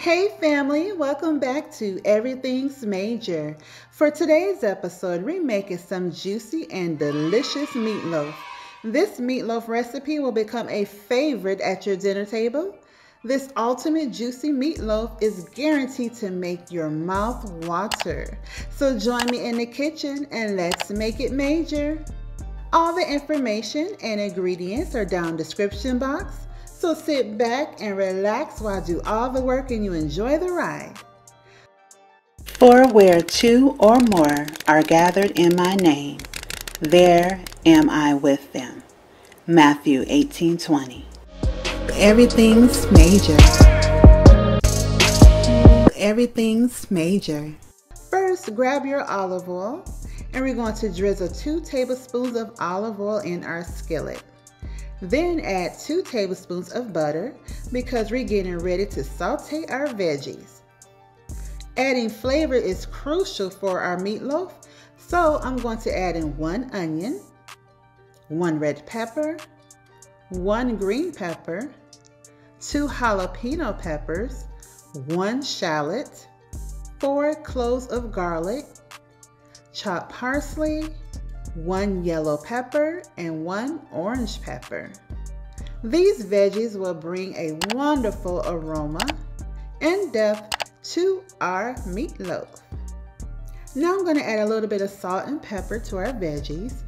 Hey family, welcome back to Everything's Major. For today's episode, we're making some juicy and delicious meatloaf. This meatloaf recipe will become a favorite at your dinner table. This ultimate juicy meatloaf is guaranteed to make your mouth water. So join me in the kitchen and let's make it major. All the information and ingredients are down in the description box. So sit back and relax while I do all the work and you enjoy the ride. For where two or more are gathered in my name, there am I with them. Matthew 18:20. Everything's major. Everything's major. First, grab your olive oil and we're going to drizzle 2 tablespoons of olive oil in our skillet. Then add 2 tablespoons of butter because we're getting ready to saute our veggies. Adding flavor is crucial for our meatloaf, so I'm going to add in 1 onion, 1 red pepper, 1 green pepper, 2 jalapeno peppers, 1 shallot, 4 cloves of garlic, chopped parsley, 1 yellow pepper and 1 orange pepper. These veggies will bring a wonderful aroma and depth to our meatloaf. Now I'm going to add a little bit of salt and pepper to our veggies.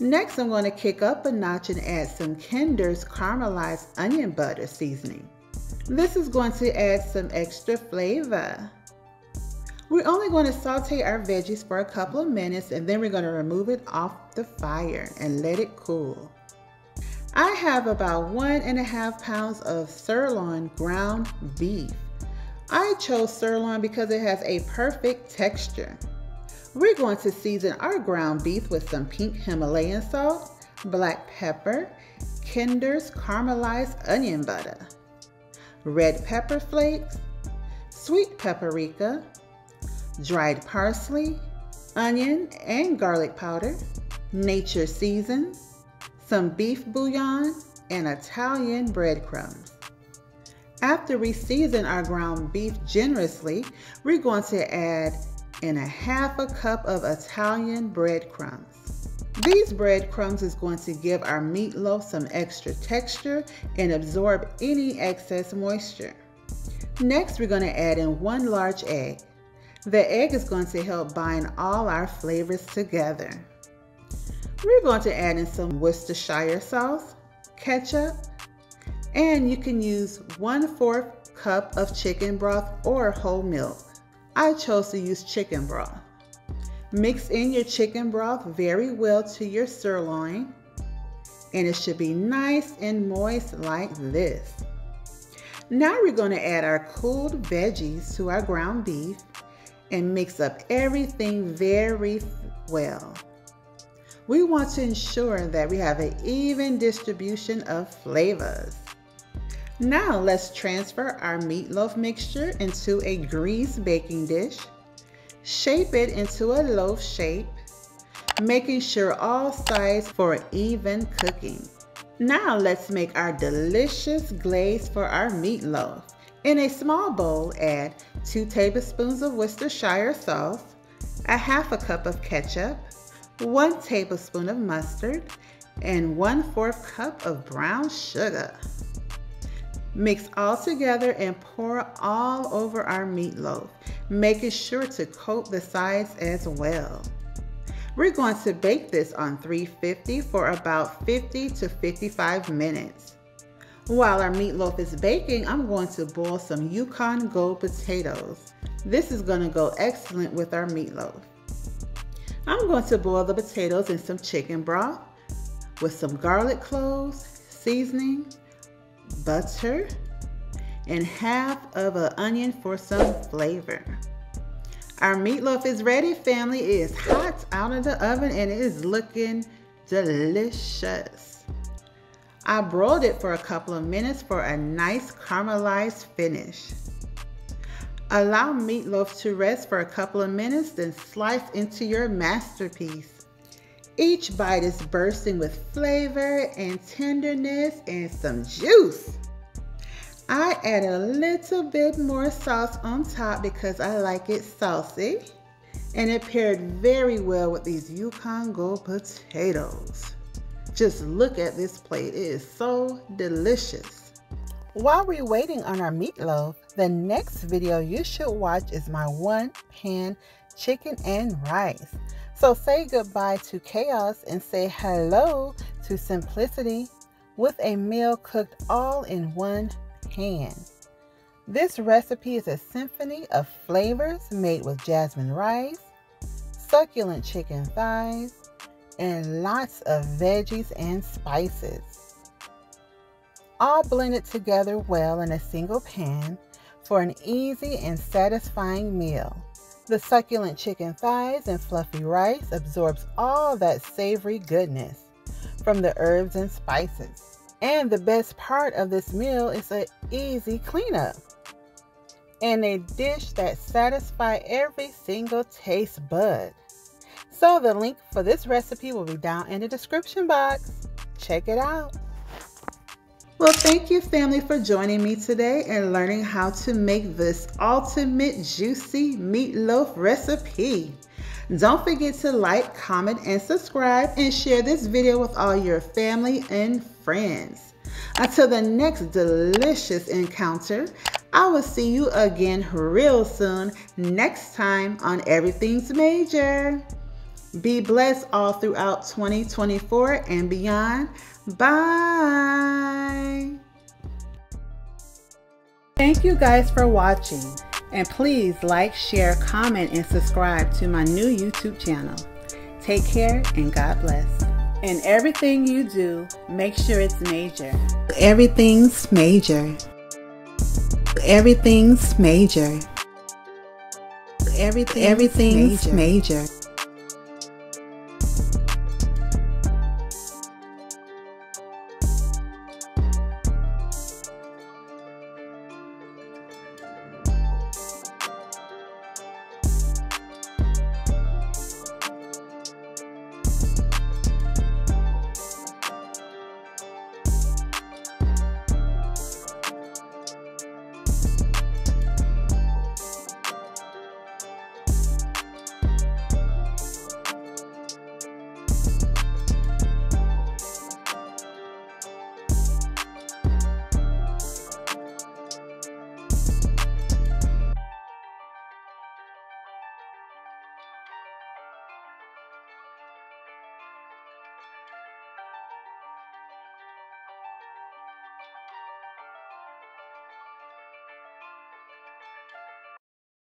Next, I'm going to kick up a notch and add some Kinder's caramelized onion butter seasoning. This is going to add some extra flavor. We're only going to saute our veggies for a couple of minutes and then we're going to remove it off the fire and let it cool. I have about 1.5 pounds of sirloin ground beef. I chose sirloin because it has a perfect texture. We're going to season our ground beef with some pink Himalayan salt, black pepper, Kinder's caramelized onion butter, red pepper flakes, sweet paprika, dried parsley, onion and garlic powder, nature season, some beef bouillon, and Italian breadcrumbs. After we season our ground beef generously, we're going to add in 1/2 cup of Italian breadcrumbs. These breadcrumbs is going to give our meatloaf some extra texture and absorb any excess moisture. Next, we're going to add in 1 large egg. The egg is going to help bind all our flavors together. We're going to add in some Worcestershire sauce, ketchup, and you can use 1/4 cup of chicken broth or whole milk. I chose to use chicken broth. Mix in your chicken broth very well to your sirloin, and it should be nice and moist like this. Now we're going to add our cooled veggies to our ground beef and mix up everything very well. We want to ensure that we have an even distribution of flavors. Now let's transfer our meatloaf mixture into a greased baking dish. Shape it into a loaf shape, making sure all sides for even cooking. Now let's make our delicious glaze for our meatloaf. In a small bowl, add 2 tablespoons of Worcestershire sauce, 1/2 cup of ketchup, 1 tablespoon of mustard, and 1/4 cup of brown sugar. Mix all together and pour all over our meatloaf, making sure to coat the sides as well. We're going to bake this on 350 for about 50 to 55 minutes. While our meatloaf is baking, I'm going to boil some Yukon Gold potatoes. This is going to go excellent with our meatloaf. I'm going to boil the potatoes in some chicken broth with some garlic cloves, seasoning, butter, and 1/2 of an onion for some flavor. Our meatloaf is ready, family. It is hot out of the oven and it is looking delicious. I broiled it for a couple of minutes for a nice caramelized finish. Allow meatloaf to rest for a couple of minutes, then slice into your masterpiece. Each bite is bursting with flavor and tenderness and some juice. I add a little bit more sauce on top because I like it saucy. And it paired very well with these Yukon Gold potatoes. Just look at this plate, it is so delicious. While we're waiting on our meatloaf, the next video you should watch is my one-pan chicken and rice. So say goodbye to chaos and say hello to simplicity with a meal cooked all in one pan. This recipe is a symphony of flavors made with jasmine rice, succulent chicken thighs, and lots of veggies and spices. All blended together well in a single pan for an easy and satisfying meal. The succulent chicken thighs and fluffy rice absorbs all that savory goodness from the herbs and spices. And the best part of this meal is an easy cleanup and a dish that satisfies every single taste bud. So the link for this recipe will be down in the description box. Check it out. Well, thank you family for joining me today and learning how to make this ultimate juicy meatloaf recipe. Don't forget to like, comment, and subscribe and share this video with all your family and friends. Until the next delicious encounter, I will see you again real soon next time on Everything's Major. Be blessed all throughout 2024 and beyond. Bye. Thank you guys for watching. And please like, share, comment, and subscribe to my new YouTube channel. Take care and God bless. And everything you do, make sure it's major. Everything's major. Everything's major. Everything's major.